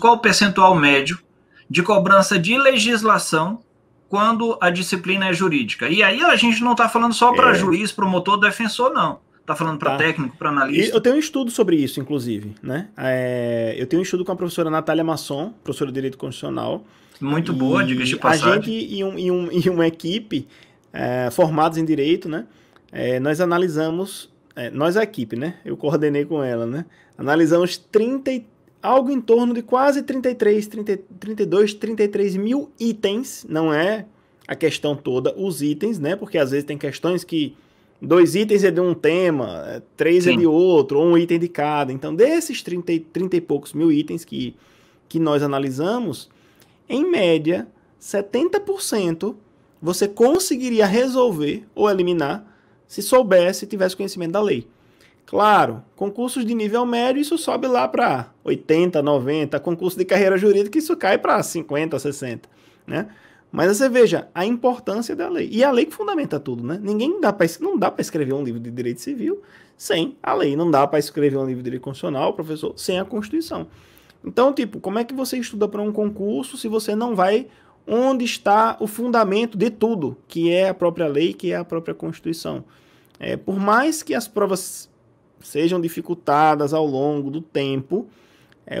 Qual o percentual médio de cobrança de legislação quando a disciplina é jurídica? E aí a gente não está falando só para juiz, promotor, defensor, não. Está falando para técnico, para analista. Eu tenho um estudo sobre isso, inclusive, né? Eu tenho um estudo com a professora Natália Masson, professora de Direito Constitucional. Muito boa, diga-se de passagem. A gente e uma equipe formados em Direito, né? Nós analisamos, nós a equipe, né? Eu coordenei com ela, né? Analisamos algo em torno de quase 33 mil itens, não é a questão toda, os itens, né? Porque às vezes tem questões que 2 itens é de um tema, 3 é de outro, ou um item de cada. Então, desses 30 e poucos mil itens que nós analisamos, em média, 70% você conseguiria resolver ou eliminar se soubesse e tivesse conhecimento da lei. Claro, concursos de nível médio, isso sobe lá para 80, 90, concurso de carreira jurídica, isso cai para 50, 60, né? Mas você veja a importância da lei. E a lei que fundamenta tudo, né? Não dá para escrever um livro de direito civil sem a lei. Não dá para escrever um livro de direito constitucional, professor, sem a Constituição. Então, tipo, como é que você estuda para um concurso se você não vai onde está o fundamento de tudo, que é a própria lei, que é a própria Constituição? Por mais que as provas sejam dificultadas ao longo do tempo,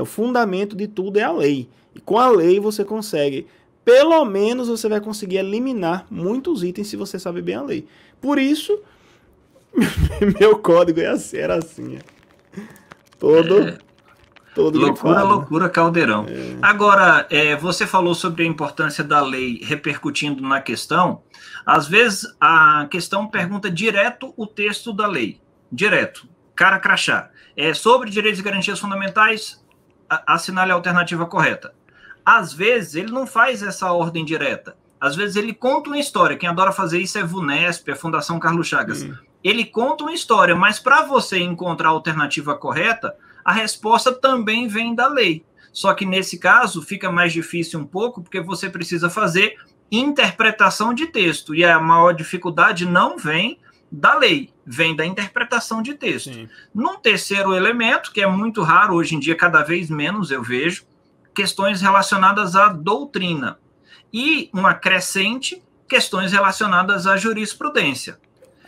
o fundamento de tudo é a lei. E com a lei você consegue... Pelo menos você vai conseguir eliminar muitos itens se você sabe bem a lei. Por isso, meu código era assim. Todo loucura, limpado. Loucura, caldeirão. Agora, você falou sobre a importância da lei repercutindo na questão. Às vezes, a questão pergunta direto o texto da lei. Direto. Cara crachá. Sobre direitos e garantias fundamentais, assinale a alternativa correta. Às vezes, ele não faz essa ordem direta. Às vezes, ele conta uma história. Quem adora fazer isso é Vunesp, a Fundação Carlos Chagas. Ele conta uma história, mas para você encontrar a alternativa correta, a resposta também vem da lei. Só que, nesse caso, fica mais difícil um pouco, porque você precisa fazer interpretação de texto. E a maior dificuldade não vem da lei, vem da interpretação de texto. Num terceiro elemento, que é muito raro hoje em dia, cada vez menos eu vejo, questões relacionadas à doutrina e uma crescente questões relacionadas à jurisprudência.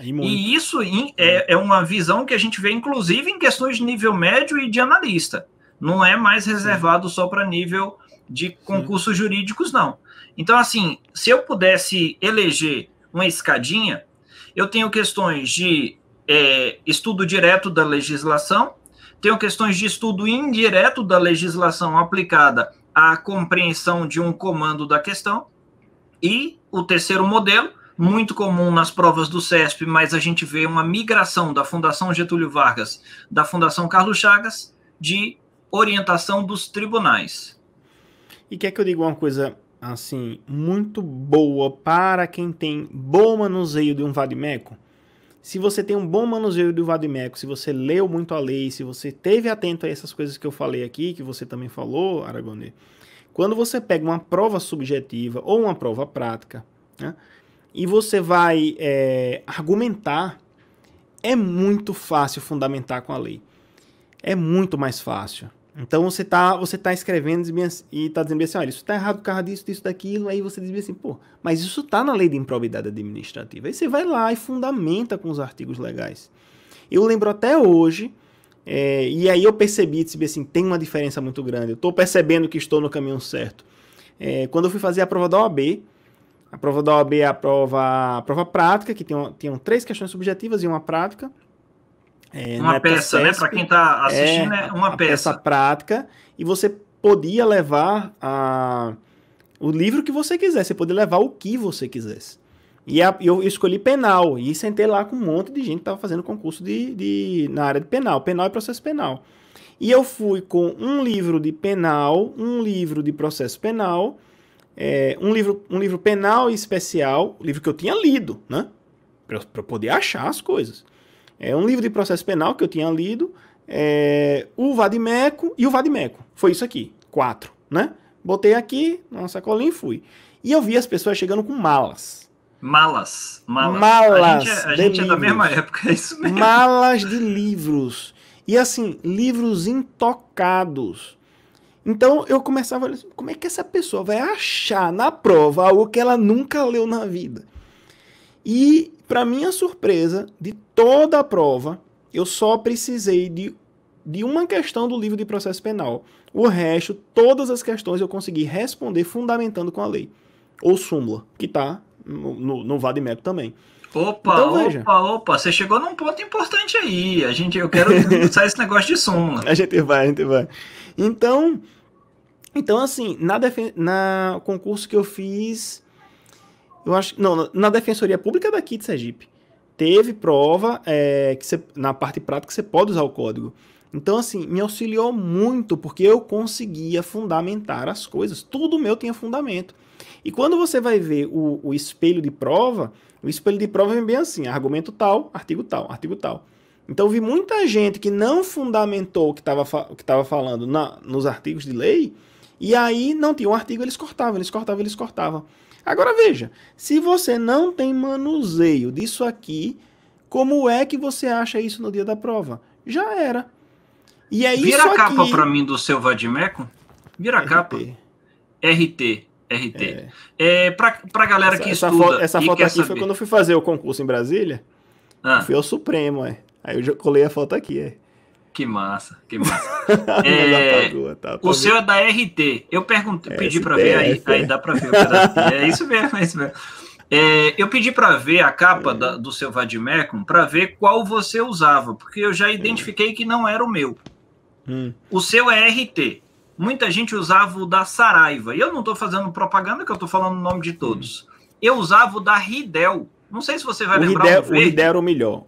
E isso é uma visão que a gente vê, inclusive, em questões de nível médio e de analista. Não é mais reservado só para nível de concursos jurídicos, não. Então, assim, se eu pudesse eleger uma escadinha, eu tenho questões de estudo direto da legislação, tenho questões de estudo indireto da legislação aplicada à compreensão de um comando da questão. E o terceiro modelo, muito comum nas provas do CESP, mas a gente vê uma migração da Fundação Getúlio Vargas, da Fundação Carlos Chagas, de orientação dos tribunais. E quer que eu diga uma coisa, assim, muito boa para quem tem bom manuseio de um Vade Mecum? Se você tem um bom manuseio do Vade Mecum, se você leu muito a lei, se você esteve atento a essas coisas que eu falei aqui, que você também falou, Aragonê, quando você pega uma prova subjetiva ou uma prova prática, né, e você vai argumentar, é muito fácil fundamentar com a lei. É muito mais fácil. Então você tá escrevendo e está dizendo assim, olha, isso está errado por causa disso, disso, daquilo, aí você diz assim, pô, mas isso está na lei de improbidade administrativa. Aí você vai lá e fundamenta com os artigos legais. Eu lembro até hoje, e aí eu percebi, disse assim, tem uma diferença muito grande, eu estou percebendo que estou no caminho certo. Quando eu fui fazer a prova da OAB, é a prova prática, que tinham 3 questões subjetivas e uma prática. Uma peça, CESP, né? Para quem está assistindo, é uma peça. Peça prática. E você podia levar o livro que você quisesse. Você podia levar o que você quisesse. E eu escolhi penal. E sentei lá com um monte de gente que estava fazendo concurso na área de penal. Penal e processo penal. E eu fui com um livro de penal, um livro de processo penal, um livro penal e especial, um livro que eu tinha lido, né? Para poder achar as coisas. Um livro de processo penal que eu tinha lido, o Vade Mecum e o Vade Mecum. Foi isso aqui, 4, né? Botei aqui, uma sacolinha e fui. E eu vi as pessoas chegando com malas. Malas a gente é da mesma época, é isso mesmo. Malas de livros. E assim, livros intocados. Então eu começava a olhar, como é que essa pessoa vai achar na prova algo que ela nunca leu na vida? E, para minha surpresa, de toda a prova, eu só precisei de uma questão do livro de processo penal. O resto, todas as questões eu consegui responder fundamentando com a lei. Ou súmula, que está no Vade Mecum também. Opa, então, opa, você chegou num ponto importante aí. Eu quero usar esse negócio de súmula. A gente vai. Então assim, na concurso que eu fiz, eu acho, não, na Defensoria Pública daqui de Sergipe, teve prova que você, na parte prática você pode usar o código. Então, assim, me auxiliou muito, porque eu conseguia fundamentar as coisas. Tudo meu tinha fundamento. E quando você vai ver o espelho de prova, o espelho de prova vem bem assim, argumento tal, artigo tal, artigo tal. Então, eu vi muita gente que não fundamentou o que estava falando nos artigos de lei, e aí não tinha um artigo, eles cortavam. Agora, veja, se você não tem manuseio disso aqui, como é que você acha isso no dia da prova? Já era. E é vira isso a capa para mim do seu Vade Mecum. Vira a capa. RT. Pra galera que estuda. Essa foto aqui saber. Foi quando eu fui fazer o concurso em Brasília. Fui ao Supremo, Aí eu colei a foto aqui, Que massa. O seu é da RT. Eu perguntei, pedi para ver aí dá para ver. É isso mesmo, eu pedi para ver a capa do seu Vade Mecum, para ver qual você usava, porque eu já identifiquei que não era o meu. O seu é RT. Muita gente usava o da Saraiva. E eu não estou fazendo propaganda, que eu estou falando o nome de todos. Eu usava o da Ridel. Não sei se você vai lembrar. O Ridel era o melhor,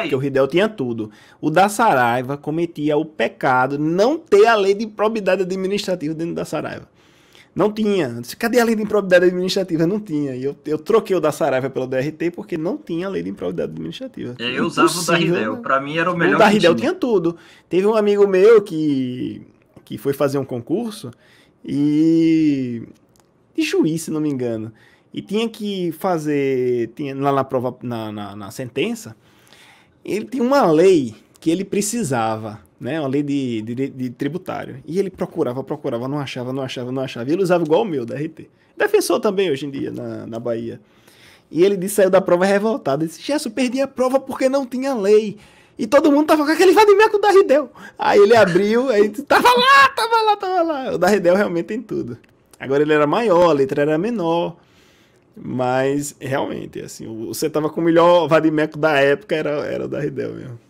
porque o Ridel tinha tudo. O da Saraiva cometia o pecado de não ter a lei de improbidade administrativa dentro da Saraiva. Não tinha. Eu disse, cadê a lei de improbidade administrativa? Não tinha. E eu troquei o da Saraiva pelo da RT porque não tinha a lei de improbidade administrativa. Eu usava o da Ridel. Para mim era o melhor. O da Ridel tinha tudo. Teve um amigo meu que foi fazer um concurso de juiz, se não me engano. E tinha que fazer... lá na prova, na sentença, ele tinha uma lei que ele precisava, uma lei de tributário. E ele procurava, não achava. E ele usava igual o meu, da RT. Defensor também, hoje em dia, na Bahia. E ele saiu da prova revoltado. Ele disse, Gerson, perdi a prova porque não tinha lei. E todo mundo tava com aquele Vade Mecum da Ridel. Aí ele abriu, aí disse, tava lá. O da Ridel realmente tem tudo. Agora ele era maior, a letra era menor. Mas, realmente, assim, você tava com o melhor Vade Mecum da época, era o da Ridel mesmo.